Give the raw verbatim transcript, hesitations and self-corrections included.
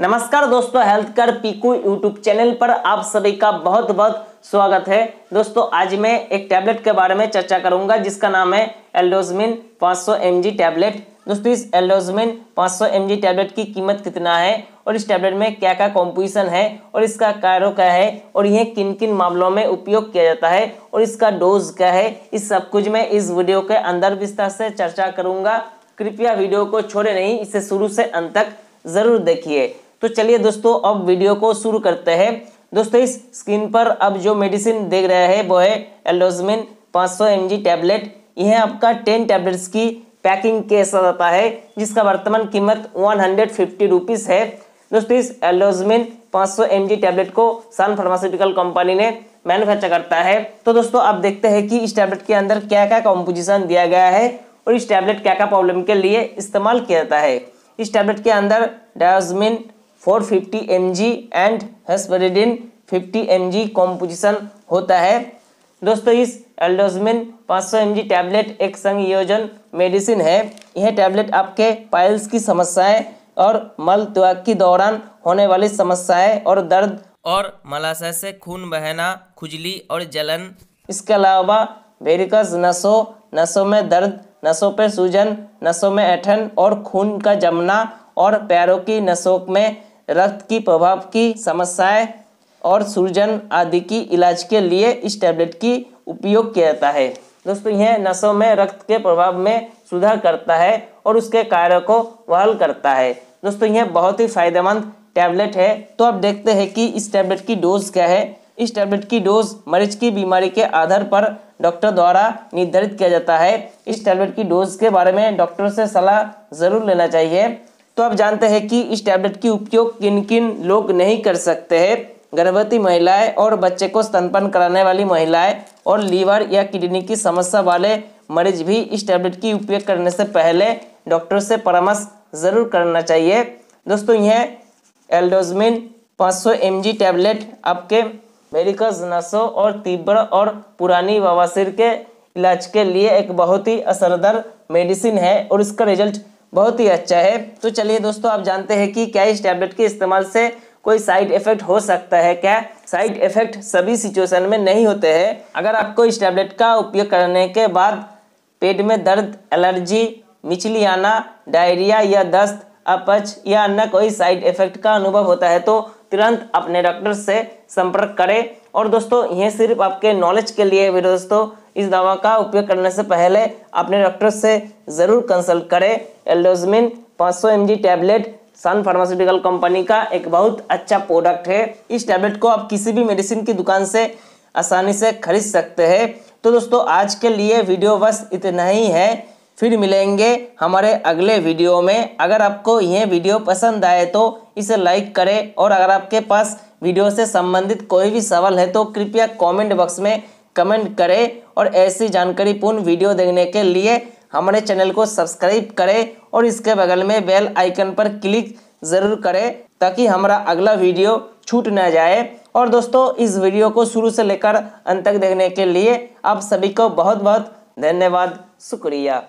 नमस्कार दोस्तों, health care पीकू यूट्यूब चैनल पर आप सभी का बहुत बहुत स्वागत है। दोस्तों आज मैं एक टैबलेट के बारे में चर्चा करूंगा जिसका नाम है एल्डोस्मिन पाँच सौ एम जी टैबलेट। दोस्तों इस एल्डोस्मिन पाँच सौ एम जी टैबलेट की कीमत कितना है और इस टैबलेट में क्या क्या कॉम्पोजिशन है और इसका कार्य क्या है और यह किन किन मामलों में उपयोग किया जाता है और इसका डोज क्या है, इस सब कुछ मैं इस वीडियो के अंदर विस्तार से चर्चा करूँगा। कृपया वीडियो को छोड़े नहीं, इसे शुरू से अंत तक ज़रूर देखिए। तो चलिए दोस्तों अब वीडियो को शुरू करते हैं। दोस्तों इस स्क्रीन पर अब जो मेडिसिन देख रहे हैं वो है एल्डोस्मिन पाँच सौ एम जी टैबलेट। यह आपका टेन टैबलेट्स की पैकिंग के साथ आता है जिसका वर्तमान कीमत एक सौ पचास रुपीस है। दोस्तों इस एल्डोस्मिन पाँच सौ एम जी टैबलेट को सन फार्मास्यूटिकल कंपनी ने मैन्युफैक्चर करता है। तो दोस्तों आप देखते हैं कि इस टैबलेट के अंदर क्या क्या कॉम्पोजिशन दिया गया है और इस टैबलेट क्या क्या प्रॉब्लम के लिए इस्तेमाल किया जाता है। इस टैबलेट के अंदर डायोस्मिन चार सौ पचास एम जी एंड हेस्पेरिडिन पचास एम जी कॉम्पोजिशन होता है। दोस्तों इस एल्डोस्मिन पाँच सौ एम जी टैबलेट एक संयोजन मेडिसिन है। यह टैबलेट आपके पाइल्स की समस्याएं और मल त्वक के दौरान होने वाली समस्याएं और दर्द और मलाशय से खून बहना, खुजली और जलन, इसके अलावा वेरिकस नसों नसों में दर्द, नसों पर सूजन, नसों में ऐंठन और खून का जमना और पैरों की नसों में रक्त की प्रभाव की समस्याएं और सूजन आदि की इलाज के लिए इस टैबलेट की उपयोग किया जाता है। दोस्तों यह नसों में रक्त के प्रभाव में सुधार करता है और उसके कार्यों को बहाल करता है। दोस्तों यह बहुत ही फायदेमंद टैबलेट है। तो आप देखते हैं कि इस टैबलेट की डोज क्या है। इस टैबलेट की डोज मरीज की बीमारी के आधार पर डॉक्टर द्वारा निर्धारित किया जाता है। इस टैबलेट की डोज के बारे में डॉक्टर से सलाह ज़रूर लेना चाहिए। तो आप जानते हैं कि इस टैबलेट की उपयोग किन किन लोग नहीं कर सकते हैं। गर्भवती महिलाएं और बच्चे को स्तनपान कराने वाली महिलाएं और लीवर या किडनी की समस्या वाले मरीज भी इस टैबलेट की उपयोग करने से पहले डॉक्टर से परामर्श ज़रूर करना चाहिए। दोस्तों यह एल्डोस्मिन पाँच सौ एम जी टैबलेट आपके वेरिकस नसों और तीव्र और पुरानी बवासीर के इलाज के लिए एक बहुत ही असरदार मेडिसिन है और इसका रिजल्ट बहुत ही अच्छा है। तो चलिए दोस्तों आप जानते हैं कि क्या इस टैबलेट के इस्तेमाल से कोई साइड इफेक्ट हो सकता है क्या। साइड इफेक्ट सभी सिचुएशन में नहीं होते हैं। अगर आपको इस टैबलेट का उपयोग करने के बाद पेट में दर्द, एलर्जी, मिचली आना, डायरिया या दस्त, अपच या अन्य कोई साइड इफेक्ट का अनुभव होता है तो तुरंत अपने डॉक्टर से संपर्क करें। और दोस्तों यह सिर्फ आपके नॉलेज के लिए है दोस्तों, इस दवा का उपयोग करने से पहले अपने डॉक्टर से ज़रूर कंसल्ट करें। एल्डोस्मिन पाँच सौ M G tablet Sun pharmaceutical company का एक बहुत अच्छा प्रोडक्ट है। इस टैबलेट को आप किसी भी मेडिसिन की दुकान से आसानी से खरीद सकते हैं। तो दोस्तों आज के लिए वीडियो बस इतना ही है, फिर मिलेंगे हमारे अगले वीडियो में। अगर आपको यह वीडियो पसंद आए तो इसे लाइक करें और अगर आपके पास वीडियो से संबंधित कोई भी सवाल है तो कृपया कमेंट बॉक्स में कमेंट करें और ऐसी जानकारीपूर्ण वीडियो देखने के लिए हमारे चैनल को सब्सक्राइब करें और इसके बगल में बेल आइकन पर क्लिक ज़रूर करें ताकि हमारा अगला वीडियो छूट ना जाए। और दोस्तों इस वीडियो को शुरू से लेकर अंत तक देखने के लिए आप सभी को बहुत बहुत धन्यवाद, शुक्रिया।